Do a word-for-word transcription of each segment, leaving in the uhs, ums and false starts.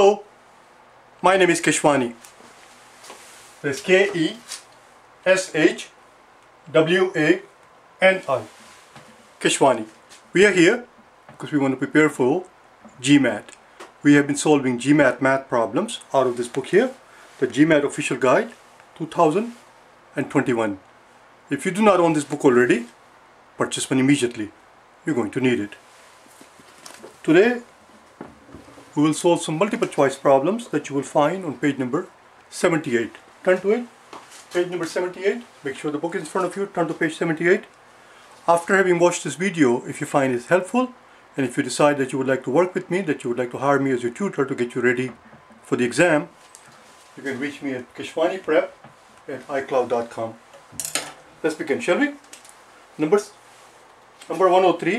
Hello, my name is Keshwani. That's K E S H W A N I. Keshwani. We are here because we want to prepare for G MAT. We have been solving G MAT math problems out of this book here, the G MAT Official Guide two thousand twenty-one. If you do not own this book already, purchase one immediately. You're going to need it. Today, we will solve some multiple choice problems that you will find on page number seventy-eight. Turn to it. Page number seventy-eight. Make sure the book is in front of you. Turn to page seventy-eight. After having watched this video, if you find it helpful, and if you decide that you would like to work with me, that you would like to hire me as your tutor to get you ready for the exam, you can reach me at keshwani prep at icloud dot com. Let's begin, shall we? Numbers. Number one oh three.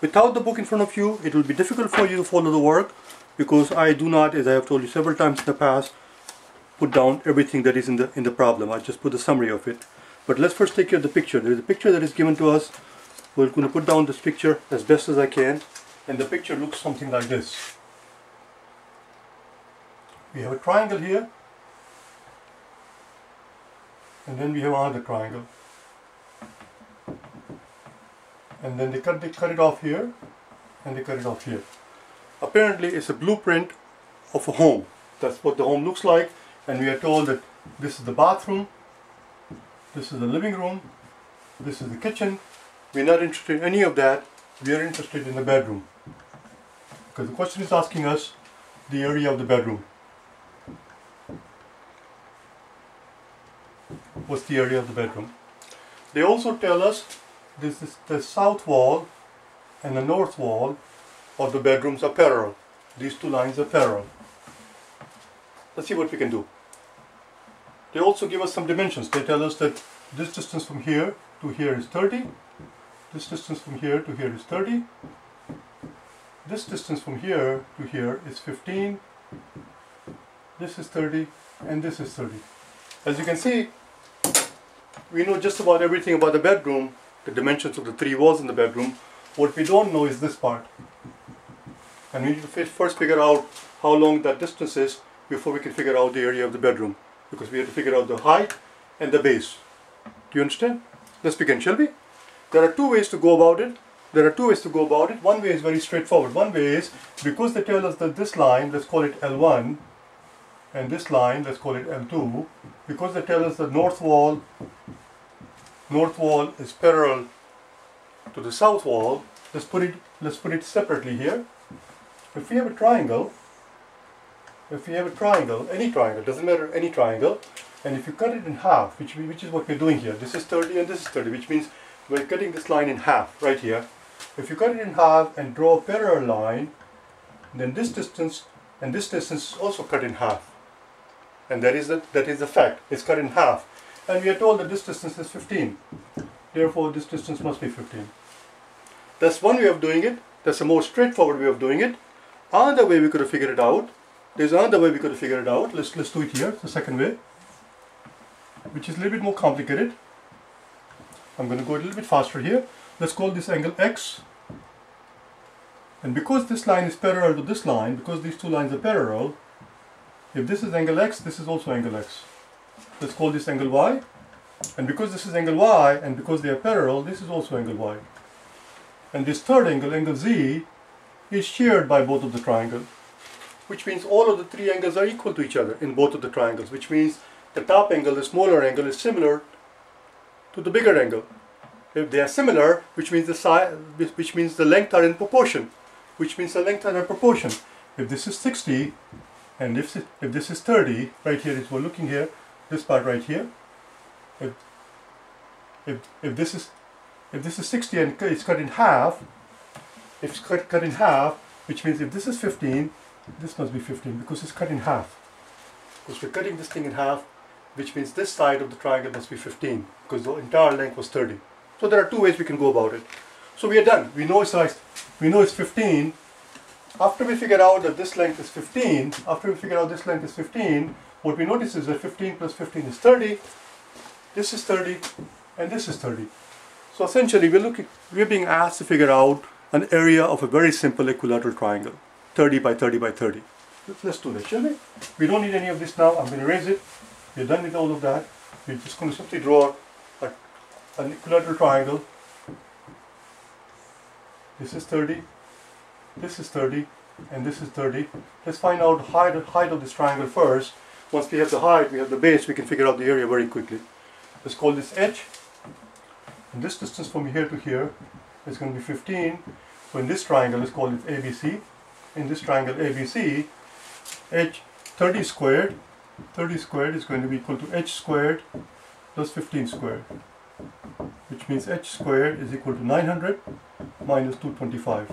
Without the book in front of you, it will be difficult for you to follow the work, because I do not, as I have told you several times in the past, put down everything that is in the in the problem. I just put the summary of it. But let's first take care of the picture. There is a picture that is given to us. We're going to put down this picture as best as I can. And the picture looks something like this. We have a triangle here. And then we have another triangle. And then they cut, they cut it off here. And they cut it off here. Apparently it's a blueprint of a home. That's what the home looks like, and we are told that this is the bathroom, this is the living room, this is the kitchen. We're not interested in any of that. We are interested in the bedroom, because the question is asking us the area of the bedroom. What's the area of the bedroom? They also tell us this is the south wall and the north wall of the bedrooms are parallel. These two lines are parallel. Let's see what we can do. They also give us some dimensions. They tell us that this distance from here to here is thirty. This distance from here to here is thirty. This distance from here to here is fifteen. This is thirty and this is thirty. As you can see, we know just about everything about the bedroom, the dimensions of the three walls in the bedroom. What we don't know is this part. And we need to first figure out how long that distance is before we can figure out the area of the bedroom, because we have to figure out the height and the base. Do you understand? Let's begin, shall we? There are two ways to go about it. There are two ways to go about it. One way is very straightforward. One way is, because they tell us that this line, let's call it L one, and this line, let's call it L two, because they tell us the north wall, north wall is parallel to the south wall, let's put it, let's put it separately here. If we have a triangle, if we have a triangle, any triangle, doesn't matter, any triangle, and if you cut it in half, which, which is what we're doing here, this is thirty and this is thirty, which means we're cutting this line in half, right here. If you cut it in half and draw a parallel line, then this distance and this distance is also cut in half. And that is the, that is the fact, it's cut in half. And we are told that this distance is fifteen. Therefore, this distance must be fifteen. That's one way of doing it. That's a more straightforward way of doing it. Another way we could have figured it out. There's another way we could have figured it out. Let's, let's do it here, the second way, which is a little bit more complicated. I'm going to go a little bit faster here. Let's call this angle X. And because this line is parallel to this line, because these two lines are parallel, if this is angle X, this is also angle X. Let's call this angle Y. And because this is angle Y, and because they are parallel, this is also angle Y. And this third angle, angle Z, is shared by both of the triangles, which means all of the three angles are equal to each other in both of the triangles, which means the top angle, the smaller angle, is similar to the bigger angle. If they are similar, which means the size, which means the length are in proportion, which means the length are in proportion. If this is sixty, and if if this is thirty, right here is we're looking here, this part right here. If, if, if this is if this is sixty and it's cut in half, if it's cut, cut in half, which means if this is fifteen, this must be fifteen because it's cut in half. Because we're cutting this thing in half, which means this side of the triangle must be fifteen because the entire length was thirty. So there are two ways we can go about it. So we are done. We know it's size. We know it's fifteen. After we figure out that this length is fifteen, after we figure out this length is fifteen, what we notice is that fifteen plus fifteen is thirty. This is thirty, and this is thirty. So essentially, we're looking, we're being asked to figure out an area of a very simple equilateral triangle, thirty by thirty by thirty. Let's do that, shall we? We don't need any of this now. I'm going to erase it. We're done with all of that. We're just going to simply draw a, an equilateral triangle. This is thirty, this is thirty, and this is thirty. Let's find out the height, height of this triangle first. Once we have the height, we have the base, we can figure out the area very quickly. Let's call this h. And this distance from here to here is going to be fifteen. So in this triangle, let's call it A B C. In this triangle A B C, h thirty squared, thirty squared is going to be equal to h squared plus fifteen squared, which means h squared is equal to nine hundred minus two twenty-five.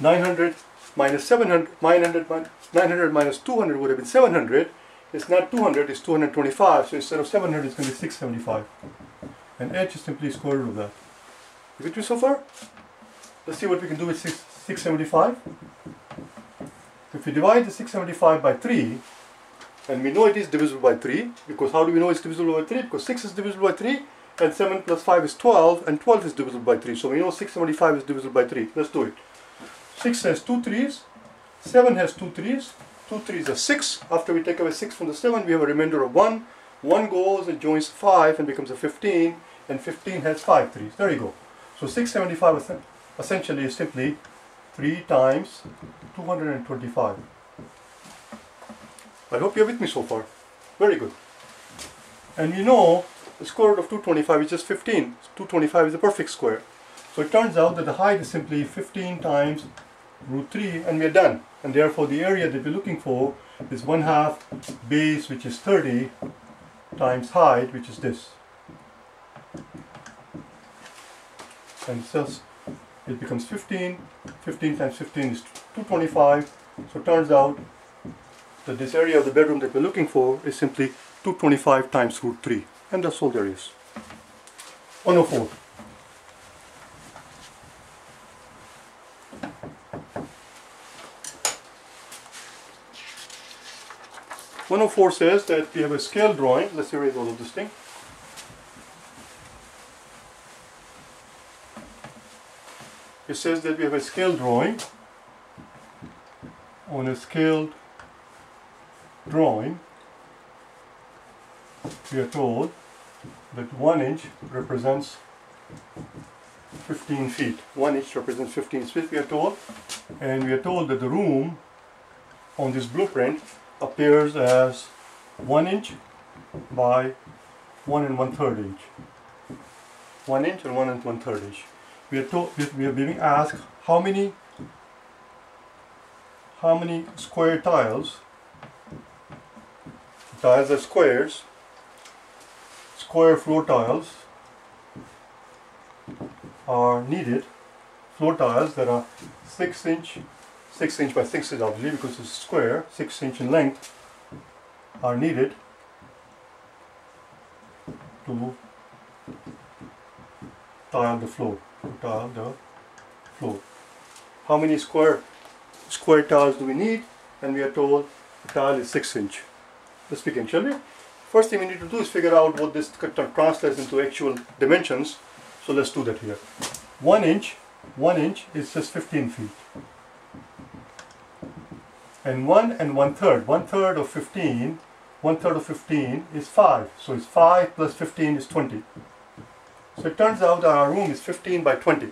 nine hundred minus seven hundred, nine hundred minus two hundred would have been seven hundred. It's not two hundred, it's two hundred twenty-five. So instead of seven hundred, it's going to be six hundred seventy-five. And h is simply square root of that. You with me so far? Let's see what we can do with six, six hundred seventy-five. If we divide the six hundred seventy-five by three, and we know it is divisible by three, because how do we know it's divisible by three? Because six is divisible by three, and seven plus five is twelve, and twelve is divisible by three. So we know six hundred seventy-five is divisible by three. Let's do it. six has two threes, seven has two threes, two threes are six. After we take away six from the seven, we have a remainder of one. one goes and joins five and becomes a fifteen, and fifteen has five threes. There you go. So six hundred seventy-five essentially is simply three times two hundred twenty-five. I hope you're with me so far. Very good. And you know the square root of two hundred twenty-five is just fifteen. two hundred twenty-five is a perfect square. So it turns out that the height is simply fifteen times root three, and we're done. And therefore the area that we're looking for is one half base, which is thirty, times height, which is this. And thus it becomes fifteen. fifteen times fifteen is two hundred twenty-five. So it turns out that this area of the bedroom that we're looking for is simply two hundred twenty-five times root three. And that's all there is. one hundred four. one hundred four says that we have a scale drawing. Let's erase all of this thing. It says that we have a scale drawing. On a scaled drawing, we are told that one inch represents fifteen feet. One inch represents fifteen feet, we are told. And we are told that the room on this blueprint appears as one inch by one and one third inch. One inch and one and one third inch. We are told, we are being asked how many how many square tiles. Tiles are squares. Square floor tiles are needed. Floor tiles that are six inch. six inch by six is obviously because it's square, six inch in length are needed to tile the floor. To tile the floor. How many square square tiles do we need? And we are told the tile is six inch. Let's begin, shall we? First thing we need to do is figure out what this translates into actual dimensions. So let's do that here. One inch, one inch is just fifteen feet. And one and one third, one third of fifteen, one third of fifteen is five. So it's five plus fifteen is twenty. So it turns out that our room is fifteen by twenty.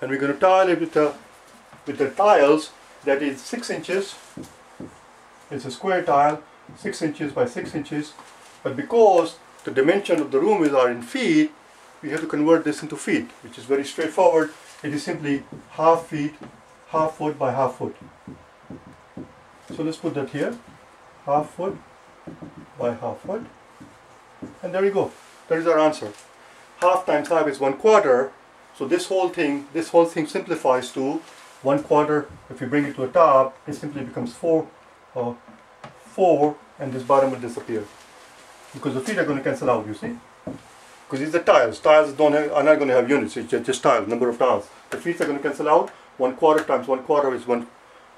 And we're going to tile it with the, with the tiles that is six inches. It's a square tile, six inches by six inches. But because the dimension of the room is are in feet, we have to convert this into feet, which is very straightforward. It is simply half feet, half foot by half foot. So let's put that here, half foot by half foot, and there you go. That is our answer. Half times half is one quarter. So this whole thing, this whole thing simplifies to one quarter. If you bring it to the top, it simply becomes four, uh, four, and this bottom will disappear because the feet are going to cancel out. You see, because these are tiles. Tiles don't have, are not going to have units. It's just tiles, number of tiles. The feet are going to cancel out. One quarter times one quarter is one.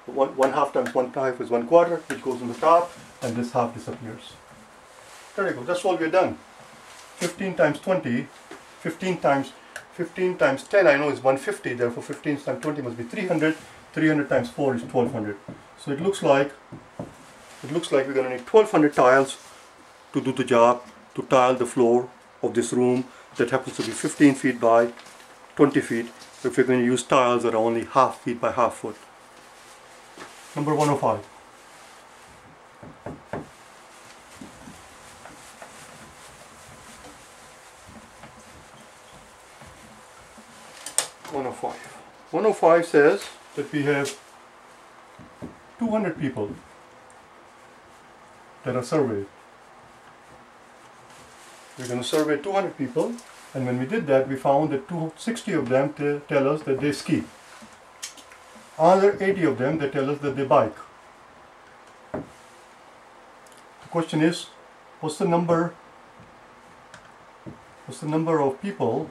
One, one half times one half is one quarter, which goes on the top, and this half disappears. There you go. That's all we're done. fifteen times twenty, fifteen times fifteen times ten I know is one hundred fifty, therefore fifteen times twenty must be three hundred, three hundred times four is twelve hundred. So it looks like it looks like we're going to need twelve hundred tiles to do the job, to tile the floor of this room that happens to be fifteen feet by twenty feet, if we're going to use tiles that are only half feet by half foot. Number one oh five. one oh five. one oh five says that we have two hundred people that are surveyed. We're going to survey two hundred people, and when we did that, we found that two hundred sixty of them tell us that they ski. Another eighty of them, they tell us that they bike. The question is, what's the number? What's the number of people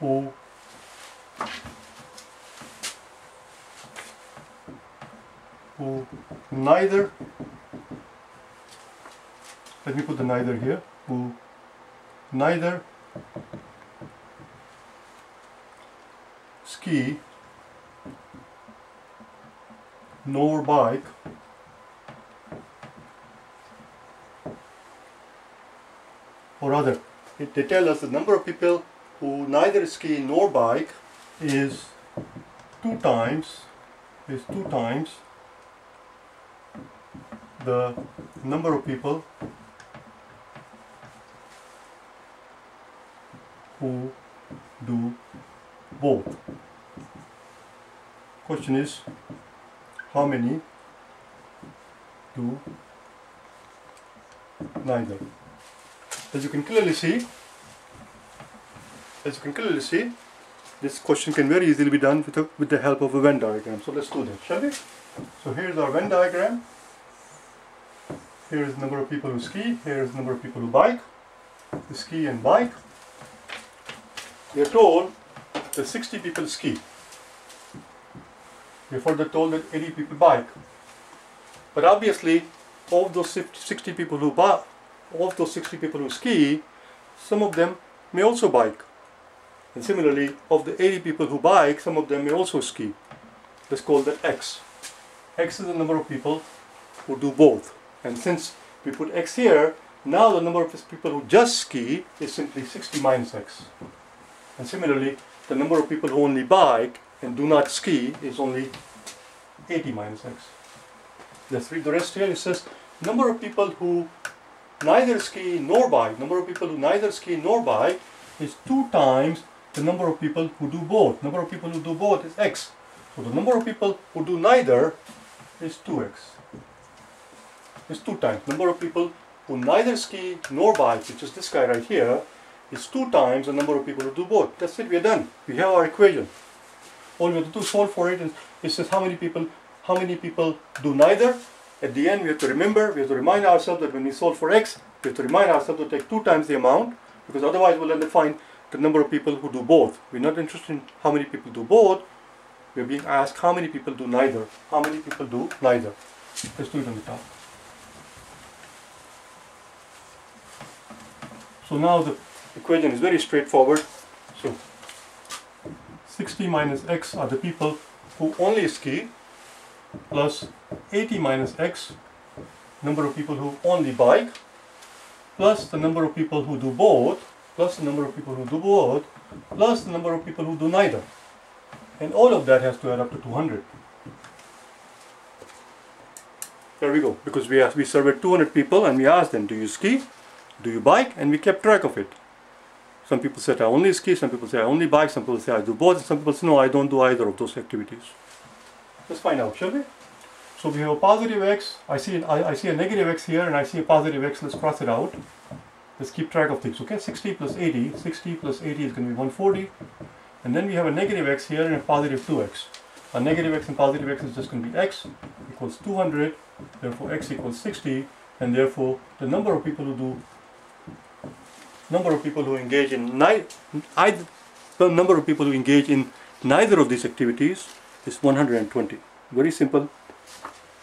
who who neither? Let me put the neither here. Who neither ski nor bike or other. It, they tell us the number of people who neither ski nor bike is two times is two times the number of people who do both. Question is, how many do neither? As you can clearly see, as you can clearly see, this question can very easily be done with, a, with the help of a Venn diagram. So let's do that, shall we? So here's our Venn diagram. Here is the number of people who ski, here is the number of people who bike. The ski and bike. We are told that sixty people ski. We are further told that eighty people bike. But obviously, of those sixty people who bike, of those sixty people who ski, some of them may also bike. And similarly, of the eighty people who bike, some of them may also ski. Let's call that X. X is the number of people who do both. And since we put X here, now the number of people who just ski is simply sixty minus X. And similarly, the number of people who only bike and do not ski is only eighty minus X. Let's read the rest here. It says, number of people who neither ski nor bike, number of people who neither ski nor bike is two times the number of people who do both. Number of people who do both is X. So the number of people who do neither is two X. It's two times. Number of people who neither ski nor bike, which is this guy right here, is two times the number of people who do both. That's it, we're done. We have our equation. All we have to do is solve for it, and it says how many people, how many people do neither. At the end, we have to remember, we have to remind ourselves that when we solve for X, we have to remind ourselves to take two times the amount, because otherwise we'll end up finding the number of people who do both. We're not interested in how many people do both. We're being asked how many people do neither. How many people do neither? Let's do it on the top. So now the equation is very straightforward. So sixty minus X are the people who only ski, plus eighty minus X, number of people who only bike, plus the number of people who do both, plus the number of people who do both, plus the number of people who do neither. And all of that has to add up to two hundred. There we go, because we, we surveyed two hundred people and we asked them, do you ski? Do you bike? And we kept track of it. Some people said I only ski, some people say I only bike, some people say I do both, and some people say no, I don't do either of those activities. Let's find out, shall we? So we have a positive X, I see, an, I, I see a negative X here, and I see a positive X, let's cross it out. Let's keep track of things, okay? sixty plus eighty, sixty plus eighty is going to be one hundred forty. And then we have a negative X here and a positive two X. A negative X and positive X is just going to be X equals two hundred, therefore X equals sixty, and therefore the number of people who do number of people who engage in either the number of people who engage in neither of these activities is one hundred twenty. Very simple,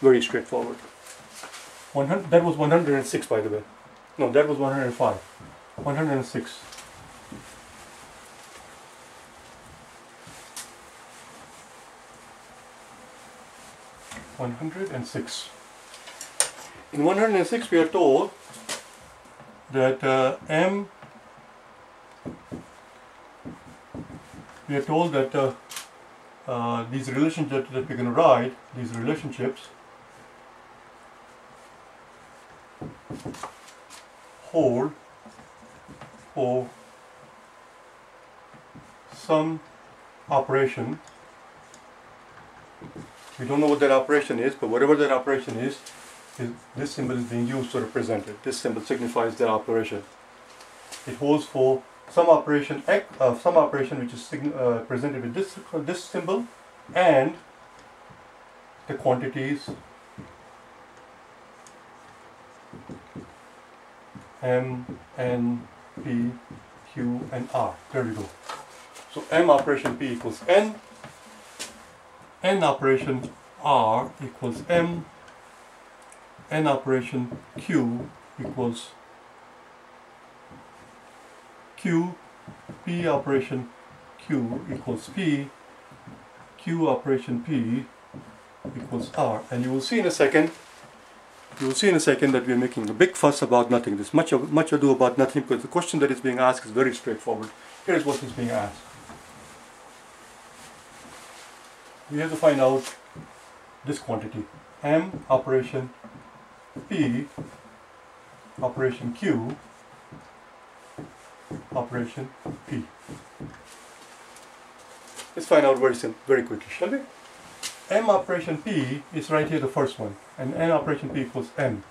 very straightforward. one hundred, that was one hundred six, by the way. No, that was one hundred five. one hundred six. one hundred six. In one hundred six we are told that uh, M we are told that uh, uh, these relationships that we're going to write, these relationships hold for some operation. We don't know what that operation is, but whatever that operation is, is this symbol is being used to represent it. This symbol signifies that operation. It holds for some operation, uh, some operation which is uh, presented with this this symbol and the quantities M, N, P, Q, and R. There we go. So M operation P equals N, N operation R equals M, N operation Q equals Q, P operation Q equals P, Q operation P equals R. And you will see in a second, you will see in a second that we are making a big fuss about nothing. There's much, much ado about nothing because the question that is being asked is very straightforward. Here is what is being asked. We have to find out this quantity. M operation P operation Q operation P. Let's find out very simple, very quickly, shall we? M operation P is right here, the first one, and N operation P equals M,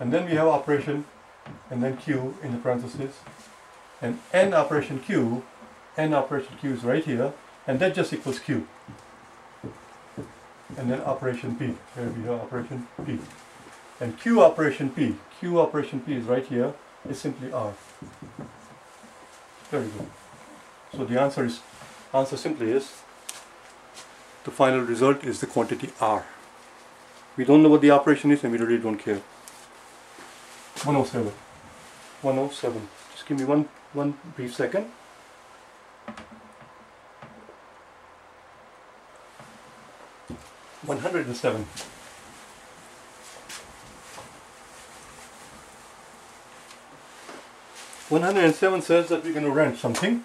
and then we have operation and then Q in the parentheses, and N operation Q, N operation Q is right here, and that just equals Q. And then operation P, here we have operation P. And Q operation P, Q operation P is right here, is simply R. There you go. So the answer is, answer simply is, the final result is the quantity R. We don't know what the operation is and we really don't care. one oh seven. one oh seven. Just give me one, one brief second. one hundred seven. one hundred seven says that we're going to rent something.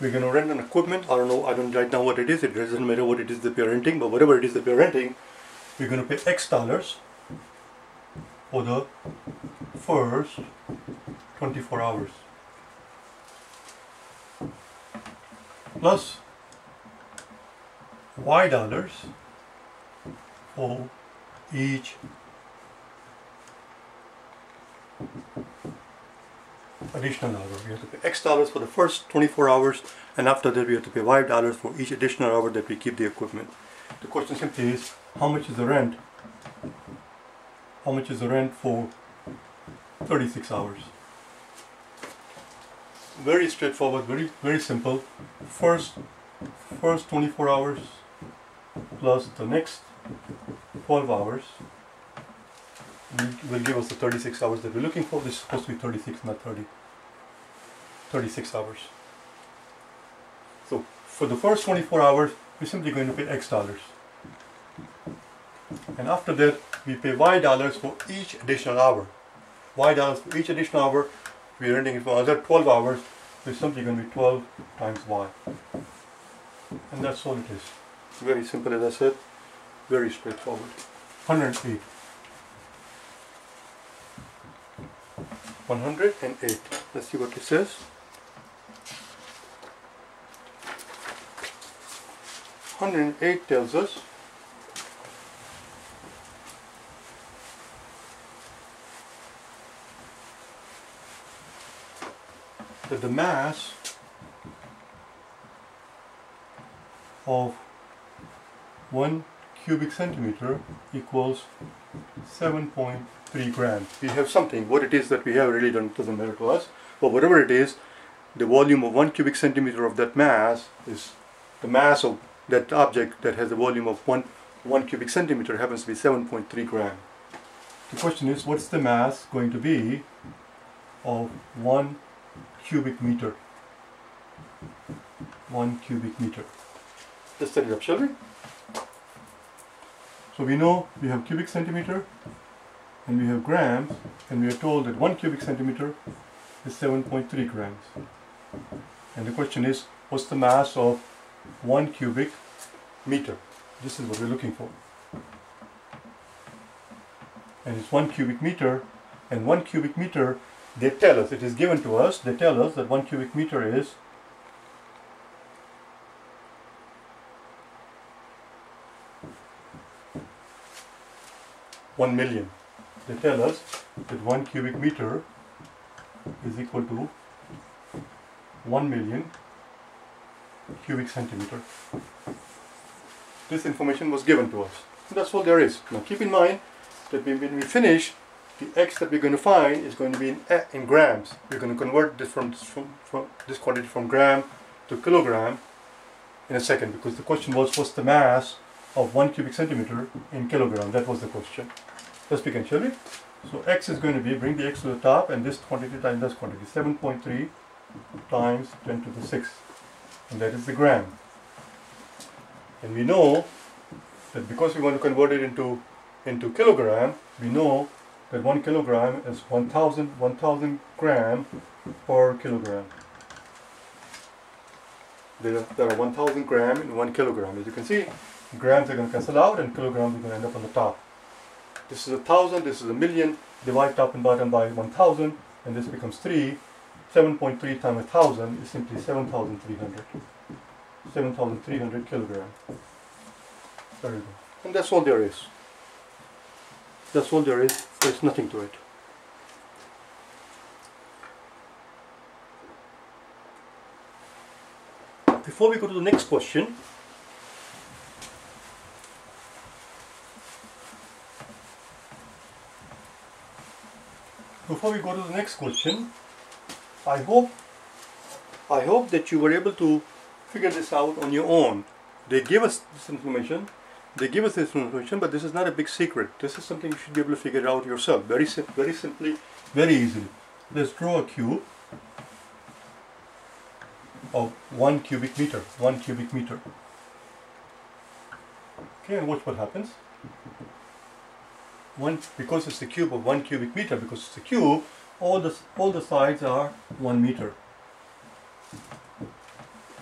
We're going to rent an equipment. I don't know, I don't right now what it is. It doesn't matter what it is that we're renting, but whatever it is that we're renting, we're going to pay X dollars for the first twenty-four hours. Plus Y dollars for each additional hour. We have to pay X dollars for the first twenty-four hours, and after that we have to pay Y dollars for each additional hour that we keep the equipment. The question simply is, how much is the rent? How much is the rent for thirty-six hours? Very straightforward, very very simple. First, first twenty-four hours plus the next twelve hours will give us the thirty-six hours that we're looking for. This is supposed to be thirty-six, not thirty. thirty-six hours. So for the first twenty-four hours, we're simply going to pay X dollars. And after that, we pay Y dollars for each additional hour. Y dollars for each additional hour. We are renting it for another twelve hours, so it's simply going to be twelve times Y. And that's all it is. Very simple, as I said, very straightforward. one hundred eight. one hundred eight. Let's see what it says. one hundred eight tells us that the mass of one cubic centimeter equals seven point three grams. We have something. What it is that we have really doesn't matter to us, but whatever it is, the volume of one cubic centimeter of that mass is the mass of that object that has the volume of one one cubic centimeter happens to be seven point three grams. The question is, what's the mass going to be of one cubic meter? one cubic meter. Let's set it up, shall we? So we know we have cubic centimeter and we have grams, and we are told that one cubic centimeter is seven point three grams. And the question is, what's the mass of one cubic meter? This is what we're looking for. And it's one cubic meter, and one cubic meter, they tell us, it is given to us, they tell us that one cubic meter is one million. They tell us that one cubic meter is equal to one million cubic centimeter. This information was given to us. That's all there is. Now keep in mind that when we finish, the x that we're going to find is going to be in, in grams. We're going to convert this from, from, from this quantity from gram to kilogram in a second, because the question was, what's the mass of one cubic centimeter in kilogram? That was the question. Let's begin, shall we? So x is going to be, bring the x to the top, and this quantity times this quantity, seven point three times ten to the sixth, and that is the gram. And we know that because we want to convert it into into kilogram, we know that one kilogram is one thousand gram per kilogram. There are, there are one thousand gram in one kilogram. As you can see, grams are going to cancel out and kilograms are going to end up on the top. This is a thousand, this is a million, divide top and bottom by one thousand, and this becomes three. seven point three times one thousand is simply seven thousand three hundred. seven thousand three hundred kilogram. There you go. And that's all there is. That's all there is. There's nothing to it. Before we go to the next question, before we go to the next question, I hope, I hope that you were able to figure this out on your own. They give us this information. They give us this information, but this is not a big secret. This is something you should be able to figure out yourself, very sim very simply, very easily. Let's draw a cube of one cubic meter, one cubic meter. Okay, and watch what happens. One, because it's the cube of one cubic meter, because it's a cube, all the, all the sides are one meter.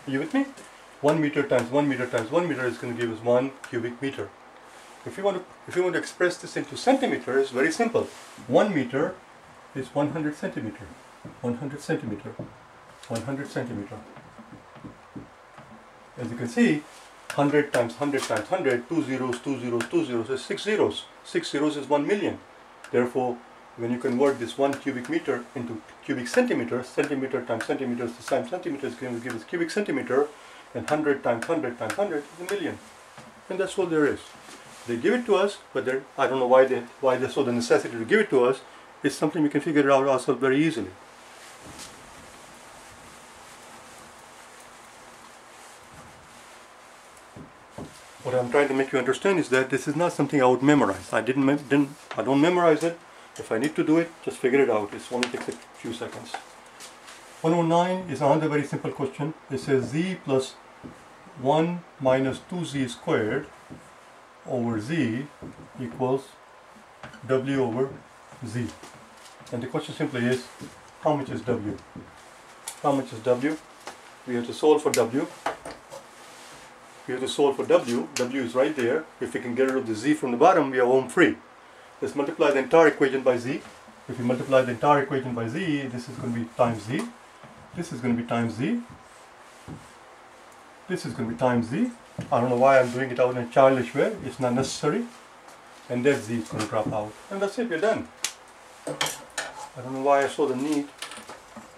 Are you with me? one meter times one meter times one meter is going to give us one cubic meter. If you want to, if you want to express this into centimeters, it's very simple. one meter is one hundred centimeter. one hundred centimeter. one hundred centimeter. As you can see, one hundred times one hundred times one hundred, two zeros, two zeros, two zeros is six zeros. six zeros is one million. Therefore, when you convert this one cubic meter into cubic centimeter, centimeter times centimeter is the same centimeter is going to give us cubic centimeter. And one hundred times one hundred times one hundred is a million. And that's all there is. They give it to us, but I don't know why they why they saw the necessity to give it to us. It's something we can figure it out ourselves very easily. What I'm trying to make you understand is that this is not something I would memorize. I didn't didn't I don't memorize it. If I need to do it, just figure it out. It only takes a few seconds. one oh nine is another very simple question. It says z plus one minus two z squared over z equals w over z. And the question simply is, how much is w? How much is w? We have to solve for w. We have to solve for w. w is right there. If we can get rid of the z from the bottom, we are home free. Let's multiply the entire equation by z. If you multiply the entire equation by z, this is going to be times z. This is going to be times z. This is going to be times z. I don't know why I'm doing it out in a childish way. It's not necessary. And that z is going to drop out. And that's it. We're done. I don't know why I saw the need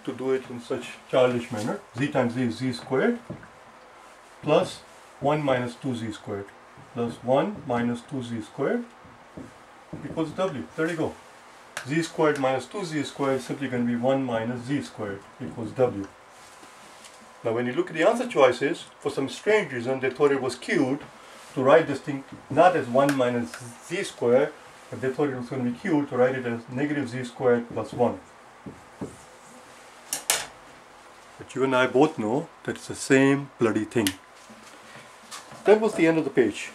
to do it in such childish manner. Z times z is z squared plus one minus two z squared plus one minus two z squared equals w. There you go. Z squared minus two z squared is simply going to be one minus z squared equals w. Now when you look at the answer choices, for some strange reason they thought it was cute to write this thing not as one minus z squared, but they thought it was going to be cute to write it as negative z squared plus one. It But you and I both know that it's the same bloody thing. That was the end of the page.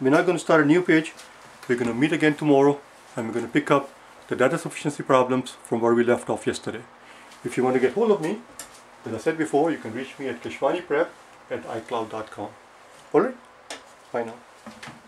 We're not going to start a new page. We're going to meet again tomorrow and we're going to pick up the data sufficiency problems from where we left off yesterday. If you want to get hold of me, as I said before, you can reach me at keshwaniprep at icloud dot com. Alright? Bye now.